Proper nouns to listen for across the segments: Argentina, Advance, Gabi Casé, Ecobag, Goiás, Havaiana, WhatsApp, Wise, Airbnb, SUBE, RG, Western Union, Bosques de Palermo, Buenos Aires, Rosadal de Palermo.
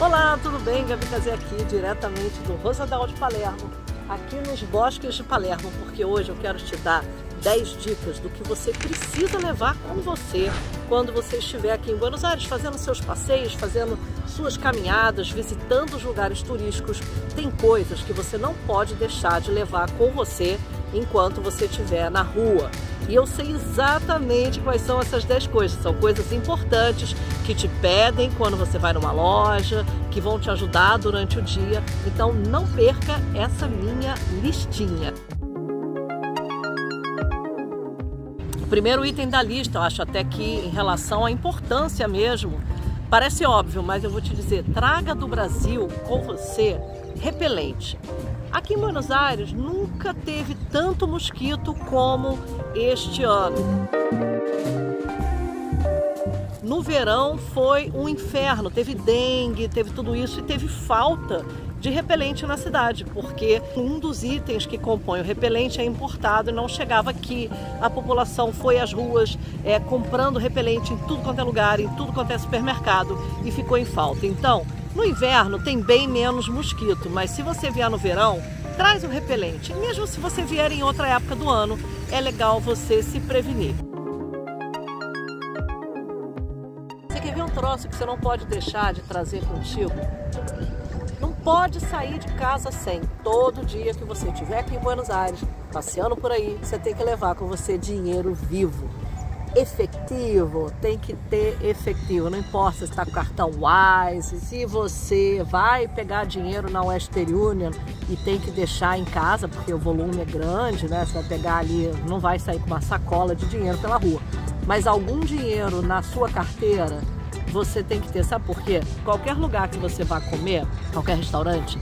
Olá, tudo bem? Gabi Casé aqui, diretamente do Rosadal de Palermo, aqui nos Bosques de Palermo, porque hoje eu quero te dar 10 dicas do que você precisa levar com você quando você estiver aqui em Buenos Aires, fazendo seus passeios, fazendo suas caminhadas, visitando os lugares turísticos. Tem coisas que você não pode deixar de levar com você enquanto você estiver na rua. E eu sei exatamente quais são essas 10 coisas. São coisas importantes que te pedem quando você vai numa loja, que vão te ajudar durante o dia. Então não perca essa minha listinha. O primeiro item da lista, eu acho até que em relação à importância mesmo, parece óbvio, mas eu vou te dizer, traga do Brasil com você repelente. Aqui em Buenos Aires nunca teve tanto mosquito como este ano. No verão foi um inferno, teve dengue, teve tudo isso e teve falta de repelente na cidade, porque um dos itens que compõe o repelente é importado e não chegava aqui. A população foi às ruas comprando repelente em tudo quanto é lugar, em tudo quanto é supermercado, e ficou em falta. Então, no inverno tem bem menos mosquito, mas se você vier no verão, traz um repelente. Mesmo se você vier em outra época do ano, é legal você se prevenir. Você quer ver um troço que você não pode deixar de trazer contigo? Não pode sair de casa sem. Todo dia que você estiver aqui em Buenos Aires, passeando por aí, você tem que levar com você dinheiro vivo. Efetivo, tem que ter efetivo, não importa se está com cartão Wise, se você vai pegar dinheiro na Western Union e tem que deixar em casa, porque o volume é grande, né? Você vai pegar ali, não vai sair com uma sacola de dinheiro pela rua, mas algum dinheiro na sua carteira você tem que ter, sabe por quê? Qualquer lugar que você vá comer, qualquer restaurante,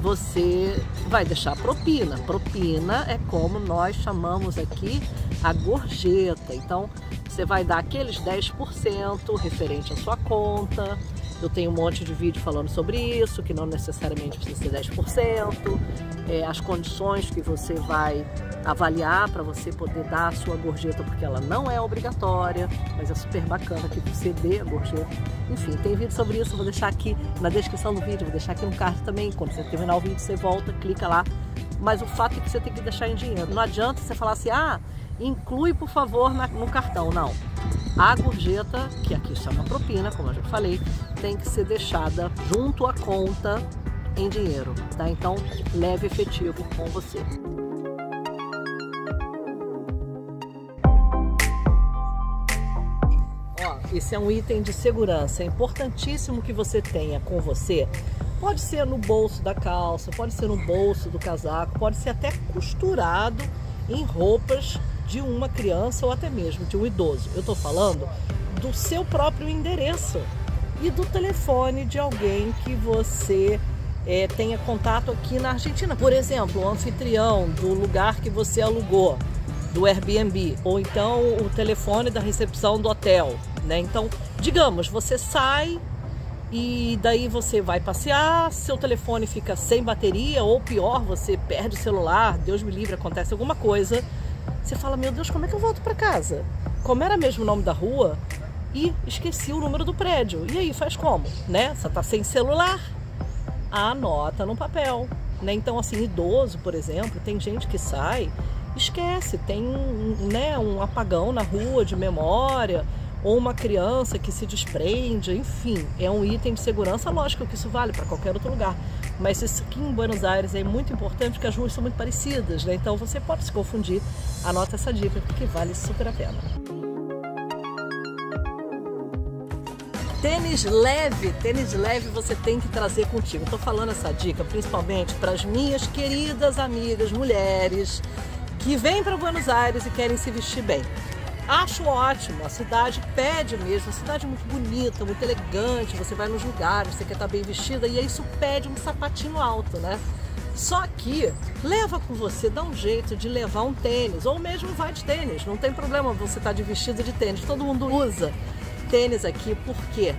você vai deixar propina. Propina é como nós chamamos aqui a gorjeta. Então, você vai dar aqueles 10% referente à sua conta. Eu tenho um monte de vídeo falando sobre isso, que não necessariamente precisa ser 10%. As condições que você vai avaliar para você poder dar a sua gorjeta, porque ela não é obrigatória, mas é super bacana que você dê a gorjeta. Enfim, tem vídeo sobre isso, vou deixar aqui na descrição do vídeo, vou deixar aqui no card também. Quando você terminar o vídeo, você volta, clica lá. Mas o fato é que você tem que deixar em dinheiro. Não adianta você falar assim, ah, inclui por favor no cartão. Não. A gorjeta, que aqui chama propina, como eu já falei, tem que ser deixada junto à conta em dinheiro, tá? Então, leve efetivo com você. Ó, esse é um item de segurança. É importantíssimo que você tenha com você. Pode ser no bolso da calça, pode ser no bolso do casaco, pode ser até costurado em roupas de uma criança ou até mesmo de um idoso. Eu estou falando do seu próprio endereço e do telefone de alguém que você tenha contato aqui na Argentina. Por exemplo, o anfitrião do lugar que você alugou, do Airbnb, ou então o telefone da recepção do hotel, né? Então, digamos, você sai e daí você vai passear, seu telefone fica sem bateria, ou pior, você perde o celular, Deus me livre, acontece alguma coisa. Você fala, meu Deus, como é que eu volto para casa? Como era mesmo o nome da rua? E esqueci o número do prédio. E aí, faz como, né? Você tá sem celular, anota no papel, né? Então, assim, idoso, por exemplo, tem gente que sai, esquece, tem um apagão na rua de memória, ou uma criança que se desprende, enfim, é um item de segurança. Lógico que isso vale para qualquer outro lugar, mas isso aqui em Buenos Aires é muito importante porque as ruas são muito parecidas, né? Então você pode se confundir. Anota essa dica porque vale super a pena. Tênis leve você tem que trazer contigo. Estou falando essa dica principalmente para as minhas queridas amigas mulheres que vêm para Buenos Aires e querem se vestir bem. Acho ótimo, a cidade pede mesmo, a cidade é muito bonita, muito elegante, você vai nos lugares, você quer estar bem vestida e isso pede um sapatinho alto, né? Só que leva com você, dá um jeito de levar um tênis, ou mesmo vai de tênis, não tem problema você estar de vestido de tênis, todo mundo usa tênis aqui porque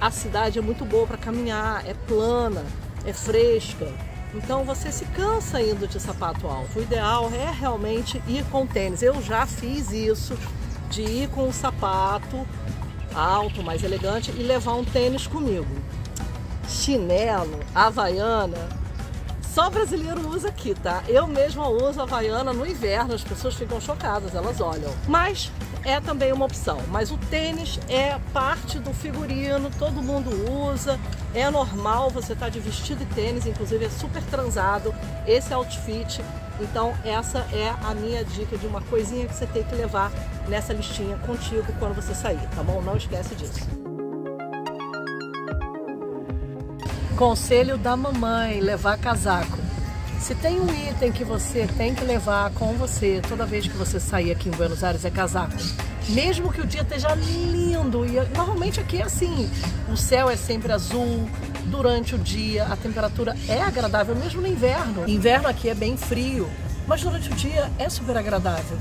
a cidade é muito boa para caminhar, é plana, é fresca. Então você se cansa indo de sapato alto. O ideal é realmente ir com tênis. Eu já fiz isso, de ir com um sapato alto, mais elegante, e levar um tênis comigo. chinelo, havaiana, só brasileiro usa aqui, tá? Eu mesma uso havaiana no inverno, as pessoas ficam chocadas, elas olham. Mas é também uma opção. Mas o tênis é parte do figurino, todo mundo usa, é normal você estar de vestido e tênis, inclusive é super transado esse outfit. Então essa é a minha dica de uma coisinha que você tem que levar nessa listinha contigo quando você sair, tá bom? Não esquece disso. Conselho da mamãe, levar casaco. Se tem um item que você tem que levar com você toda vez que você sair aqui em Buenos Aires é casaco. Mesmo que o dia esteja lindo, e normalmente aqui é assim, o céu é sempre azul, durante o dia a temperatura é agradável, mesmo no inverno. Inverno aqui é bem frio, mas durante o dia é super agradável.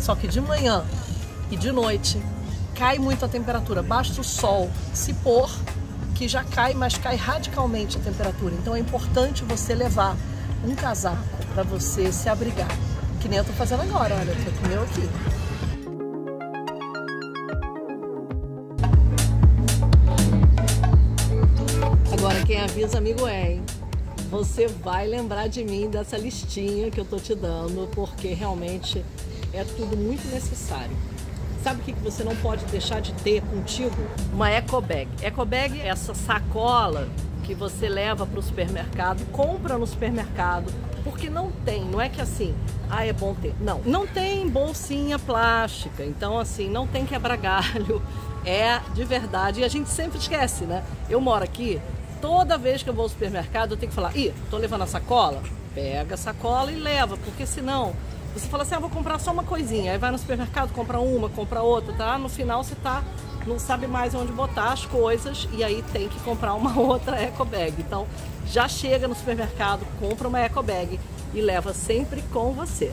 Só que de manhã e de noite cai muito a temperatura, basta o sol se pôr que já cai, mas cai radicalmente a temperatura. Então é importante você levar um casaco para você se abrigar, que nem eu tô fazendo agora, olha, eu tô com o meu aqui. Agora quem avisa amigo é, hein? Você vai lembrar de mim dessa listinha que eu tô te dando, porque realmente é tudo muito necessário. Sabe o que você não pode deixar de ter contigo? Uma eco bag. Eco bag é essa sacola que você leva para o supermercado, compra no supermercado, porque não tem, não é que assim, ah, é bom ter. Não, não tem bolsinha plástica, então assim, não tem quebra-galho, é de verdade, e a gente sempre esquece, né? Eu moro aqui, toda vez que eu vou ao supermercado, eu tenho que falar, ih, tô levando a sacola? Pega a sacola e leva, porque senão, você fala assim, ah, vou comprar só uma coisinha, aí vai no supermercado, compra uma, compra outra, tá? No final você tá... não sabe mais onde botar as coisas e aí tem que comprar uma outra eco bag. Então já chega no supermercado, compra uma eco bag e leva sempre com você.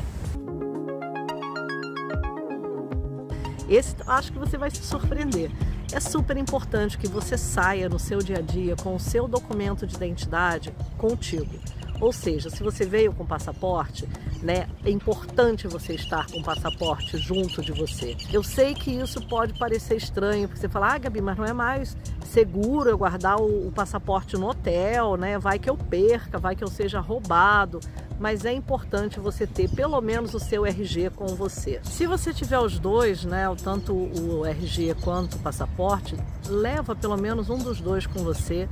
Esse acho que você vai se surpreender. É super importante que você saia no seu dia a dia com o seu documento de identidade contigo. Ou seja, se você veio com passaporte, né, é importante você estar com o passaporte junto de você. Eu sei que isso pode parecer estranho, porque você fala, ah, Gabi, mas não é mais seguro eu guardar o passaporte no hotel, né? Vai que eu perca, vai que eu seja roubado. Mas é importante você ter pelo menos o seu RG com você. Se você tiver os dois, né, tanto o RG quanto o passaporte, leva pelo menos um dos dois com você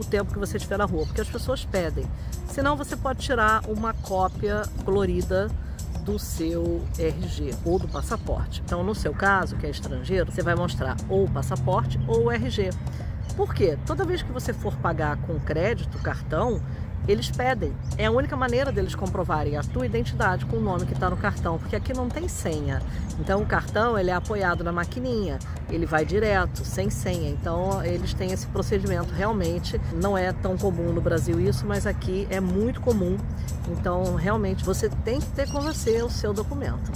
o tempo que você estiver na rua, porque as pessoas pedem. Senão você pode tirar uma cópia colorida do seu RG ou do passaporte. Então no seu caso, que é estrangeiro, você vai mostrar ou o passaporte ou o RG. Por quê? Toda vez que você for pagar com crédito, cartão, eles pedem. É a única maneira deles comprovarem a tua identidade com o nome que está no cartão, porque aqui não tem senha. Então o cartão ele é apoiado na maquininha, ele vai direto, sem senha. Então eles têm esse procedimento realmente. Não é tão comum no Brasil isso, mas aqui é muito comum. Então realmente você tem que ter com você o seu documento.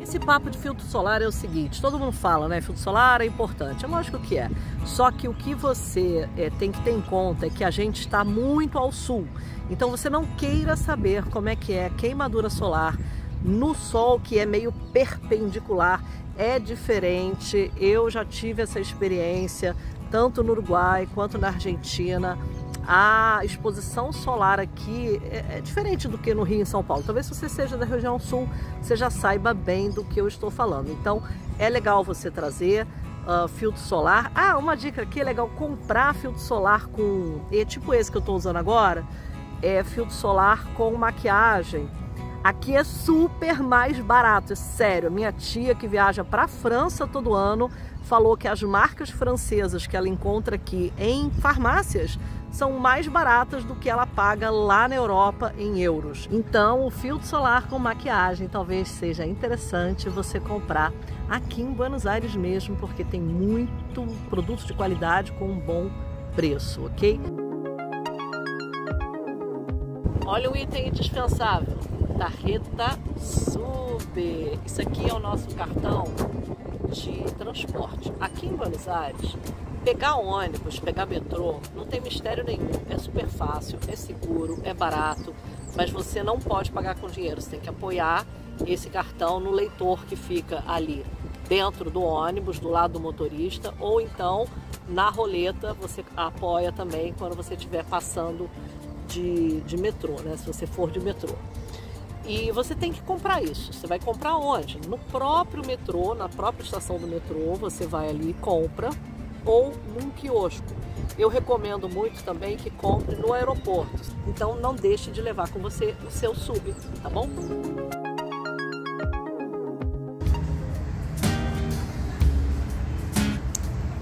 Esse papo de filtro solar é o seguinte, todo mundo fala, né, filtro solar é importante, é lógico que é, só que o que você tem que ter em conta é que a gente está muito ao sul, então você não queira saber como é que é queimadura solar no sol, que é meio perpendicular, é diferente, eu já tive essa experiência, tanto no Uruguai quanto na Argentina. A exposição solar aqui é diferente do que no Rio e em São Paulo. Talvez se você seja da região sul, você já saiba bem do que eu estou falando. Então, é legal você trazer filtro solar. Ah, uma dica aqui, é legal comprar filtro solar com... é tipo esse que eu estou usando agora. É filtro solar com maquiagem. Aqui é super mais barato, é sério. Minha tia que viaja para a França todo ano falou que as marcas francesas que ela encontra aqui em farmácias são mais baratas do que ela paga lá na Europa em euros. Então o filtro solar com maquiagem talvez seja interessante você comprar aqui em Buenos Aires mesmo, porque tem muito produto de qualidade com um bom preço, ok? Olha o item indispensável, tarjeta SUBE. Isso aqui é o nosso cartão de transporte. Aqui em Buenos Aires, pegar ônibus, pegar metrô, não tem mistério nenhum, é super fácil, é seguro, é barato, mas você não pode pagar com dinheiro, você tem que apoiar esse cartão no leitor que fica ali dentro do ônibus, do lado do motorista, ou então na roleta você apoia também quando você estiver passando de metrô, né? Se você for de metrô. E você tem que comprar isso. Você vai comprar onde? No próprio metrô, na própria estação do metrô, você vai ali e compra, ou num quiosco. Eu recomendo muito também que compre no aeroporto. Então não deixe de levar com você o seu SUBE, tá bom?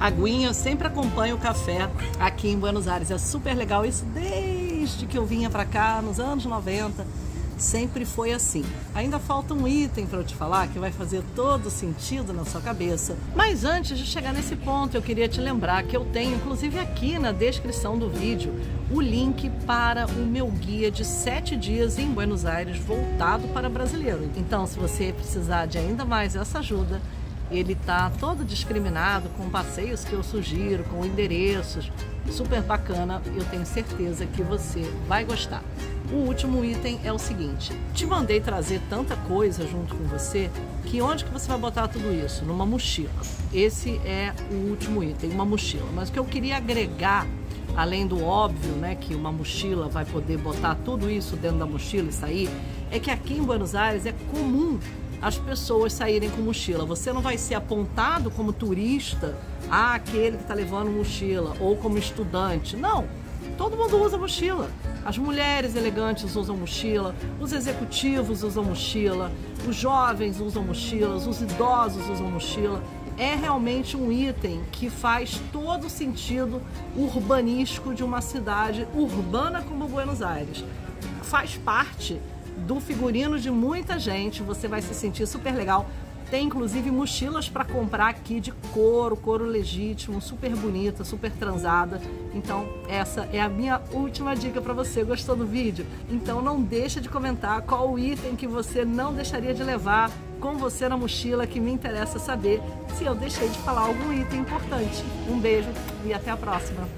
Aguinha, eu sempre acompanho o café aqui em Buenos Aires. É super legal isso desde que eu vinha pra cá, nos anos 90. Sempre foi assim. Ainda falta um item para eu te falar que vai fazer todo sentido na sua cabeça. Mas antes de chegar nesse ponto, eu queria te lembrar que eu tenho, inclusive aqui na descrição do vídeo, o link para o meu guia de 7 dias em Buenos Aires voltado para brasileiro. Então, se você precisar de ainda mais essa ajuda, ele tá todo discriminado com passeios que eu sugiro, com endereços, super bacana. Eu tenho certeza que você vai gostar. O último item é o seguinte: te mandei trazer tanta coisa junto com você que onde que você vai botar tudo isso? Numa mochila. Esse é o último item, uma mochila. Mas o que eu queria agregar, além do óbvio, né, que uma mochila vai poder botar tudo isso dentro da mochila e sair, é que aqui em Buenos Aires é comum as pessoas saírem com mochila. Você não vai ser apontado como turista, ah, aquele que está levando mochila, ou como estudante. Não, todo mundo usa mochila. As mulheres elegantes usam mochila, os executivos usam mochila, os jovens usam mochilas, os idosos usam mochila. É realmente um item que faz todo o sentido urbanístico de uma cidade urbana como Buenos Aires. Faz parte do figurino de muita gente, você vai se sentir super legal. Tem inclusive mochilas para comprar aqui de couro legítimo, super bonita, super transada. Então essa é a minha última dica para você. Gostou do vídeo? Então não deixa de comentar qual o item que você não deixaria de levar com você na mochila, que me interessa saber se eu deixei de falar algum item importante. Um beijo e até a próxima!